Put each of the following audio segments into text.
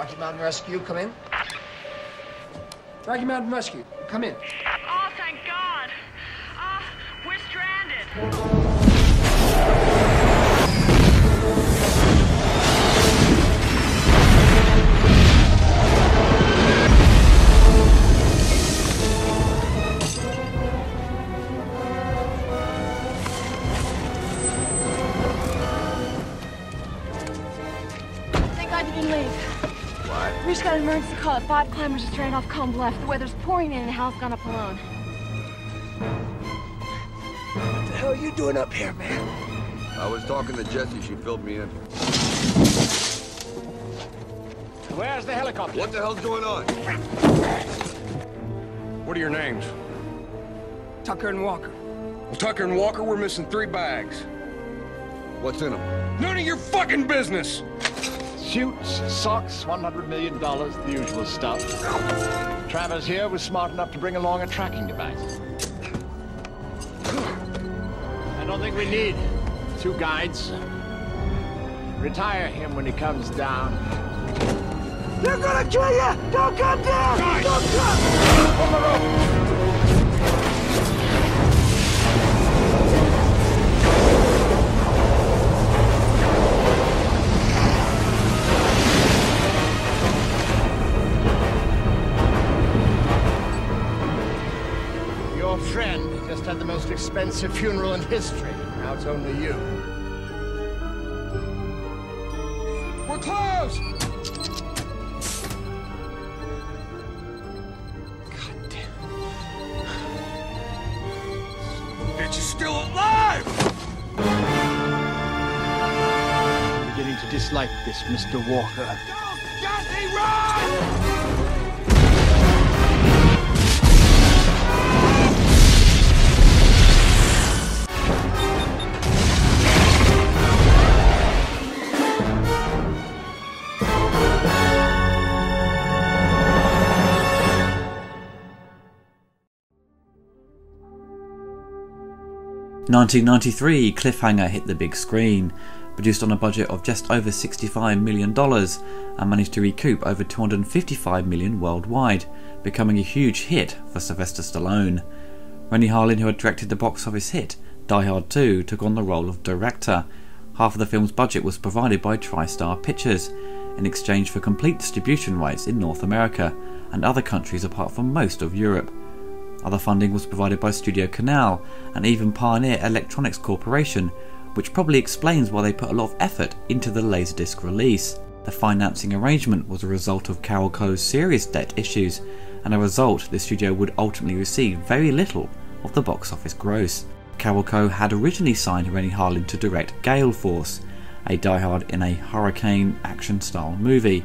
Rocky Mountain Rescue, come in. Rocky Mountain Rescue, come in. Oh, thank God. We're stranded. Thank God you didn't leave. We just got an emergency call that 5 climbers just ran off Cone Bluff. The weather's pouring in and the house gone up alone. What the hell are you doing up here, man? I was talking to Jessie. She filled me in. Where's the helicopter? What the hell's going on? What are your names? Tucker and Walker. Well, Tucker and Walker, we're missing 3 bags. What's in them? None of your fucking business! Suits, socks, $100 million, the usual stuff. Travers here was smart enough to bring along a tracking device. I don't think we need 2 guides. Retire him when he comes down. They're gonna kill you! Don't come down! Guys. Don't come! Pull the rope! Had the most expensive funeral in history. Now it's only you. We're closed! God damn. Bitch is still alive! I'm beginning to dislike this, Mr. Walker. Don't, Jesse, run! In 1993, Cliffhanger hit the big screen. Produced on a budget of just over $65 million and managed to recoup over $255 million worldwide, becoming a huge hit for Sylvester Stallone. Renny Harlin, who had directed the box office hit Die Hard 2, took on the role of director. Half of the film's budget was provided by TriStar Pictures, in exchange for complete distribution rights in North America and other countries apart from most of Europe. Other funding was provided by Studio Canal and even Pioneer Electronics Corporation, which probably explains why they put a lot of effort into the Laserdisc release. The financing arrangement was a result of Carolco's serious debt issues, and as a result the studio would ultimately receive very little of the box office gross. Carolco had originally signed Renny Harlin to direct Gale Force, a Die Hard in a hurricane action style movie.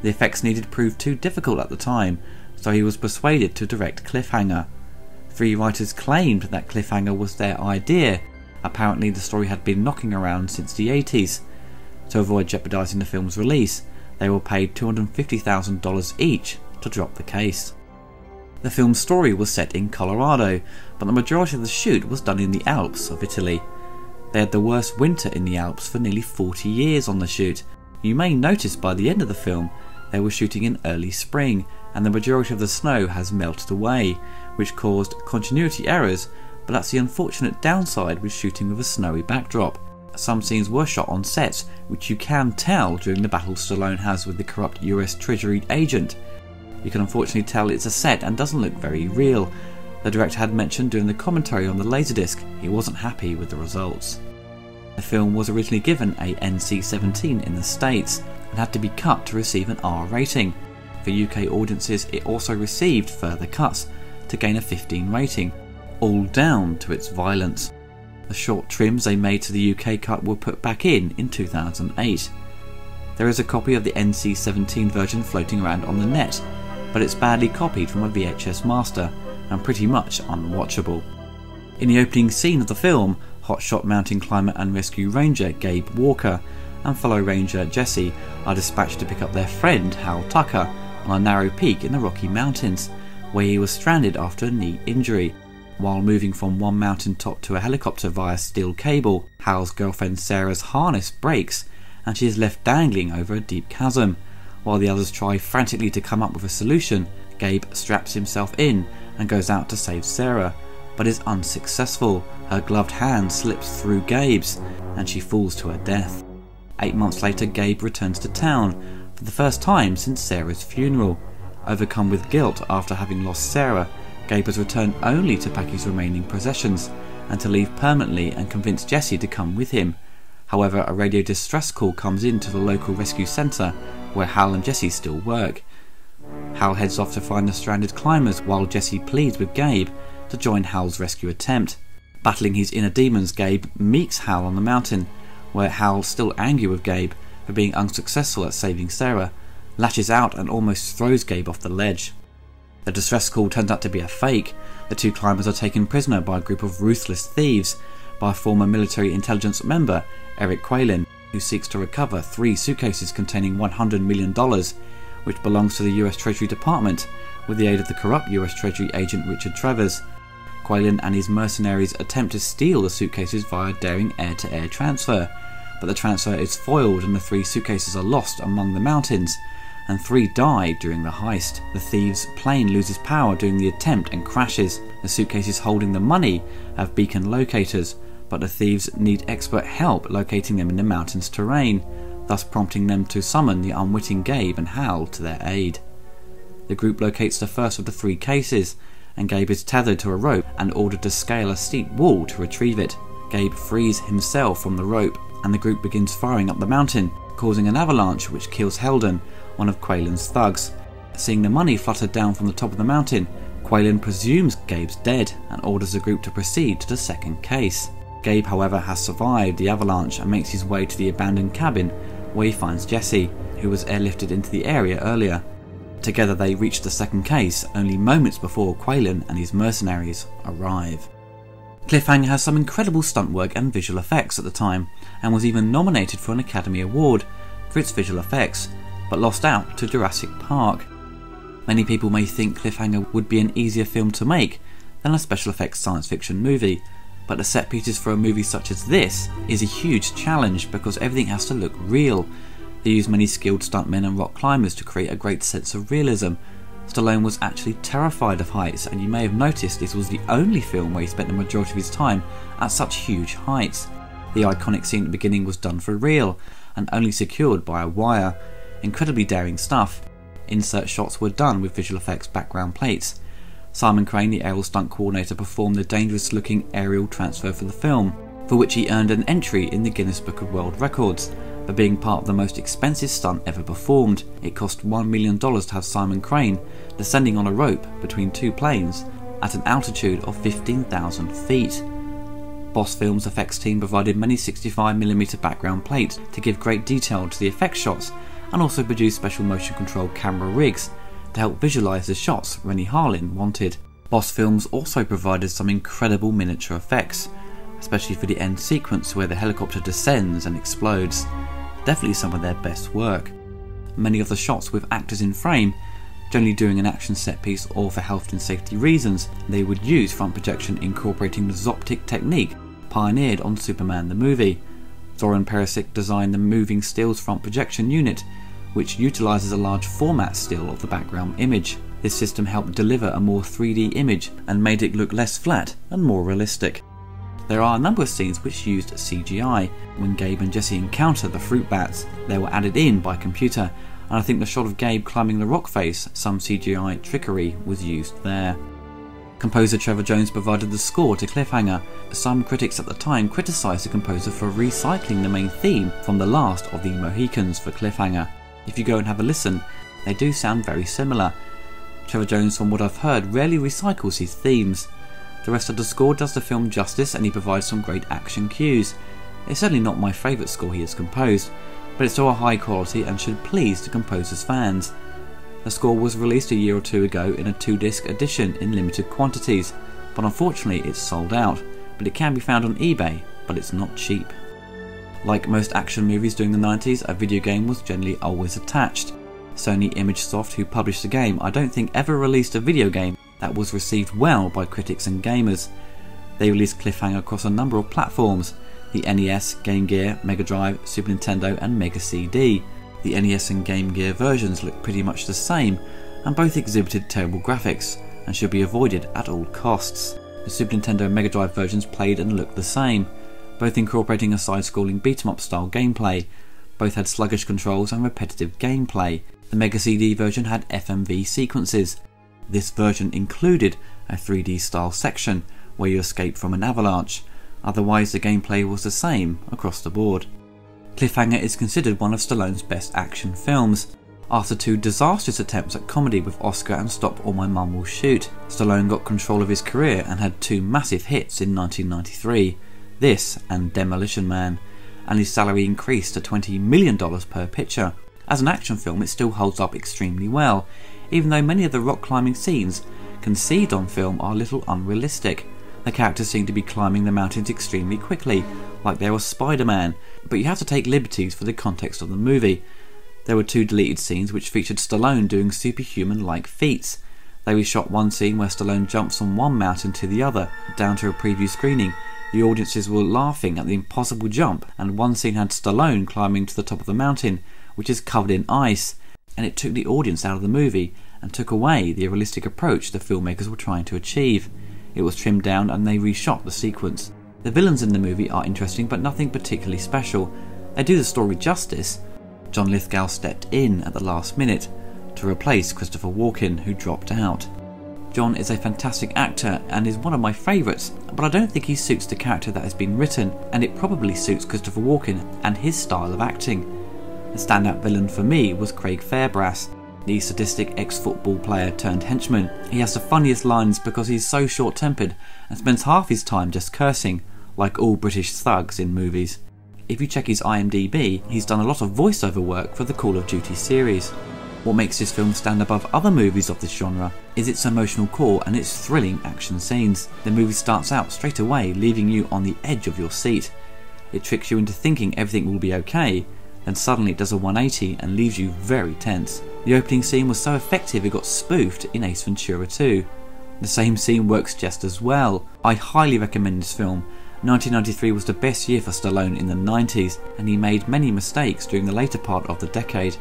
The effects needed proved too difficult at the time, so he was persuaded to direct Cliffhanger. 3 writers claimed that Cliffhanger was their idea. Apparently the story had been knocking around since the 80s. To avoid jeopardising the film's release, they were paid $250,000 each to drop the case. The film's story was set in Colorado, but the majority of the shoot was done in the Alps of Italy. They had the worst winter in the Alps for nearly 40 years on the shoot. You may notice by the end of the film they were shooting in early spring, and the majority of the snow has melted away, which caused continuity errors, but that's the unfortunate downside with shooting with a snowy backdrop. Some scenes were shot on sets, which you can tell during the battle Stallone has with the corrupt US Treasury agent. You can unfortunately tell it's a set and doesn't look very real. The director had mentioned during the commentary on the Laserdisc he wasn't happy with the results. The film was originally given a NC-17 in the States and had to be cut to receive an R rating. For UK audiences it also received further cuts to gain a 15 rating, all down to its violence. The short trims they made to the UK cut were put back in 2008. There is a copy of the NC-17 version floating around on the net, but it's badly copied from a VHS master and pretty much unwatchable. In the opening scene of the film, hotshot mountain climber and rescue ranger Gabe Walker and fellow ranger Jesse are dispatched to pick up their friend Hal Tucker on a narrow peak in the Rocky Mountains, where he was stranded after a knee injury. While moving from one mountain top to a helicopter via steel cable, Hal's girlfriend Sarah's harness breaks and she is left dangling over a deep chasm. While the others try frantically to come up with a solution, Gabe straps himself in and goes out to save Sarah, but is unsuccessful. Her gloved hand slips through Gabe's and she falls to her death. 8 months later, Gabe returns to town for the first time since Sarah's funeral. Overcome with guilt after having lost Sarah, Gabe has returned only to pack his remaining possessions and to leave permanently and convince Jesse to come with him. However, a radio distress call comes in to the local rescue centre where Hal and Jesse still work. Hal heads off to find the stranded climbers while Jesse pleads with Gabe to join Hal's rescue attempt. Battling his inner demons, Gabe meets Hal on the mountain, where Hal's still angry with Gabe for being unsuccessful at saving Sarah, lashes out and almost throws Gabe off the ledge. The distress call turns out to be a fake. The two climbers are taken prisoner by a group of ruthless thieves by former military intelligence member Eric Qualin, who seeks to recover 3 suitcases containing $100 million, which belongs to the US Treasury Department, with the aid of the corrupt US Treasury agent Richard Travers. Qualin and his mercenaries attempt to steal the suitcases via daring air-to-air transfer, but the transfer is foiled and the 3 suitcases are lost among the mountains, and 3 die during the heist. The thieves' plane loses power during the attempt and crashes. The suitcases holding the money have beacon locators, but the thieves need expert help locating them in the mountain's terrain, thus prompting them to summon the unwitting Gabe and Hal to their aid. The group locates the first of the 3 cases, and Gabe is tethered to a rope and ordered to scale a steep wall to retrieve it. Gabe frees himself from the rope, and the group begins firing up the mountain, causing an avalanche which kills Heldon, one of Quaylin's thugs. Seeing the money flutter down from the top of the mountain, Qualin presumes Gabe's dead and orders the group to proceed to the 2nd case. Gabe, however, has survived the avalanche and makes his way to the abandoned cabin, where he finds Jesse, who was airlifted into the area earlier. Together they reach the 2nd case, only moments before Qualin and his mercenaries arrive. Cliffhanger has some incredible stunt work and visual effects at the time, and was even nominated for an Academy Award for its visual effects, but lost out to Jurassic Park. Many people may think Cliffhanger would be an easier film to make than a special effects science fiction movie, but the set pieces for a movie such as this is a huge challenge because everything has to look real. They use many skilled stuntmen and rock climbers to create a great sense of realism. Stallone was actually terrified of heights, and you may have noticed this was the only film where he spent the majority of his time at such huge heights. The iconic scene at the beginning was done for real and only secured by a wire. Incredibly daring stuff. Insert shots were done with visual effects background plates. Simon Crane, the aerial stunt coordinator, performed the dangerous looking aerial transfer for the film, for which he earned an entry in the Guinness Book of World Records for being part of the most expensive stunt ever performed. It cost $1 million to have Simon Crane descending on a rope between 2 planes at an altitude of 15,000 feet. Boss Films effects team provided many 65mm background plates to give great detail to the effect shots, and also produced special motion control camera rigs to help visualise the shots Renny Harlin wanted. Boss Films also provided some incredible miniature effects, especially for the end sequence where the helicopter descends and explodes. Definitely some of their best work. Many of the shots with actors in frame, generally during an action set piece or for health and safety reasons, they would use front projection incorporating the Zoptic technique pioneered on Superman the movie. Zoran Perisic designed the moving stills front projection unit, which utilises a large format still of the background image. This system helped deliver a more 3D image and made it look less flat and more realistic. There are a number of scenes which used CGI. When Gabe and Jesse encounter the fruit bats, they were added in by computer, and I think the shot of Gabe climbing the rock face, some CGI trickery was used there. Composer Trevor Jones provided the score to Cliffhanger. Some critics at the time criticised the composer for recycling the main theme from The Last of the Mohicans for Cliffhanger. If you go and have a listen, they do sound very similar. Trevor Jones, from what I've heard, rarely recycles his themes. The rest of the score does the film justice, and he provides some great action cues. It's certainly not my favourite score he has composed, but it's of a high quality and should please the composer's fans. The score was released a year or two ago in a 2-disc edition in limited quantities, but unfortunately it's sold out, but it can be found on eBay, but it's not cheap. Like most action movies during the 90s, a video game was generally always attached. Sony ImageSoft, who published the game, I don't think ever released a video game that was received well by critics and gamers. They released Cliffhanger across a number of platforms: the NES, Game Gear, Mega Drive, Super Nintendo and Mega CD. The NES and Game Gear versions look pretty much the same, and both exhibited terrible graphics and should be avoided at all costs. The Super Nintendo and Mega Drive versions played and looked the same, both incorporating a side-scrolling beat-em-up style gameplay. Both had sluggish controls and repetitive gameplay. The Mega CD version had FMV sequences. This version included a 3D style section where you escape from an avalanche, otherwise the gameplay was the same across the board. Cliffhanger is considered one of Stallone's best action films. After two disastrous attempts at comedy with Oscar and Stop or My Mum Will Shoot, Stallone got control of his career and had two massive hits in 1993, this and Demolition Man, and his salary increased to $20 million per picture. As an action film, it still holds up extremely well, even though many of the rock climbing scenes conceived on film are a little unrealistic. The characters seem to be climbing the mountains extremely quickly, like they were Spider-Man, but you have to take liberties for the context of the movie. There were two deleted scenes which featured Stallone doing superhuman-like feats. They reshot one scene where Stallone jumps from one mountain to the other, down to a preview screening. The audiences were laughing at the impossible jump, and one scene had Stallone climbing to the top of the mountain, which is covered in ice, and it took the audience out of the movie and took away the realistic approach the filmmakers were trying to achieve. It was trimmed down and they reshot the sequence. The villains in the movie are interesting but nothing particularly special. They do the story justice. John Lithgow stepped in at the last minute to replace Christopher Walken, who dropped out. John is a fantastic actor and is one of my favourites, but I don't think he suits the character that has been written, and it probably suits Christopher Walken and his style of acting. The standout villain for me was Craig Fairbrass, the sadistic ex-football player turned henchman. He has the funniest lines because he's so short-tempered and spends half his time just cursing, like all British thugs in movies. If you check his IMDb, he's done a lot of voiceover work for the Call of Duty series. What makes this film stand above other movies of this genre is its emotional core and its thrilling action scenes. The movie starts out straight away, leaving you on the edge of your seat. It tricks you into thinking everything will be okay, then suddenly it does a 180 and leaves you very tense. The opening scene was so effective it got spoofed in Ace Ventura 2. The same scene works just as well. I highly recommend this film. 1993 was the best year for Stallone in the 90s, and he made many mistakes during the later part of the decade,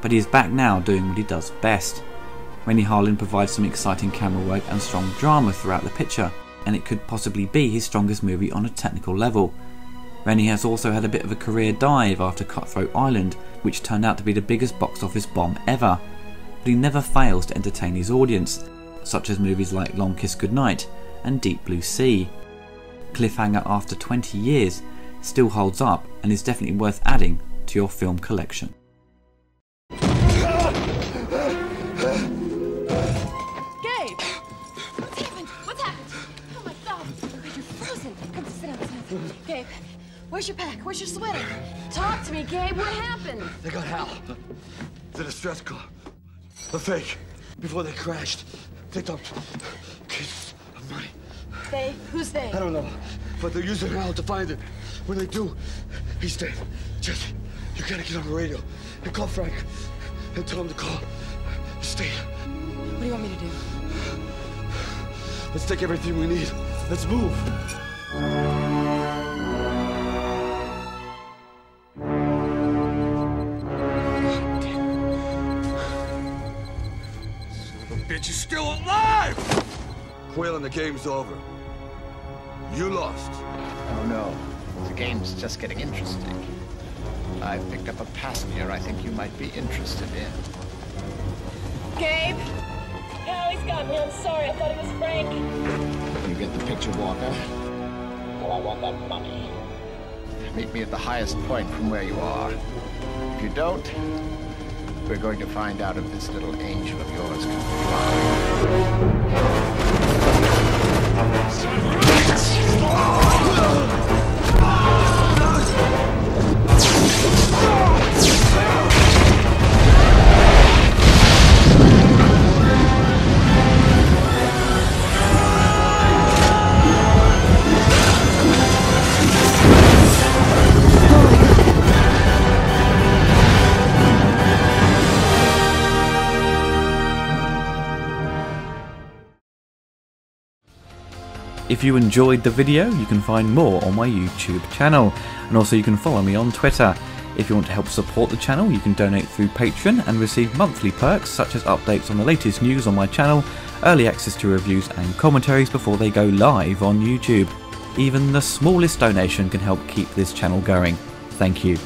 but he is back now doing what he does best. Renny Harlin provides some exciting camera work and strong drama throughout the picture, and it could possibly be his strongest movie on a technical level. Renny has also had a bit of a career dive after Cutthroat Island, which turned out to be the biggest box office bomb ever, but he never fails to entertain his audience, such as movies like Long Kiss Goodnight and Deep Blue Sea. Cliffhanger, after 20 years, still holds up and is definitely worth adding to your film collection. Where's your pack? Where's your sweater? Talk to me, Gabe. What happened? They got Hal. The distress call. The fake. Before they crashed, they dumped cases of money. They? Who's they? I don't know. But they're using Hal to find him. When they do, he's dead. Jesse, you gotta get on the radio and call Frank and tell him to call the state. What do you want me to do? Let's take everything we need. Let's move. She's still alive! Quillen, the game's over. You lost. Oh no, the game's just getting interesting. I've picked up a passenger I think you might be interested in. Gabe? Oh, he's got me. I'm sorry, I thought it was Frank. You get the picture, Walker? Well, I want that money. Meet me at the highest point from where you are. If you don't, we're going to find out if this little angel of yours can fly. If you enjoyed the video, you can find more on my YouTube channel, and also you can follow me on Twitter. If you want to help support the channel, you can donate through Patreon and receive monthly perks such as updates on the latest news on my channel, early access to reviews and commentaries before they go live on YouTube. Even the smallest donation can help keep this channel going. Thank you.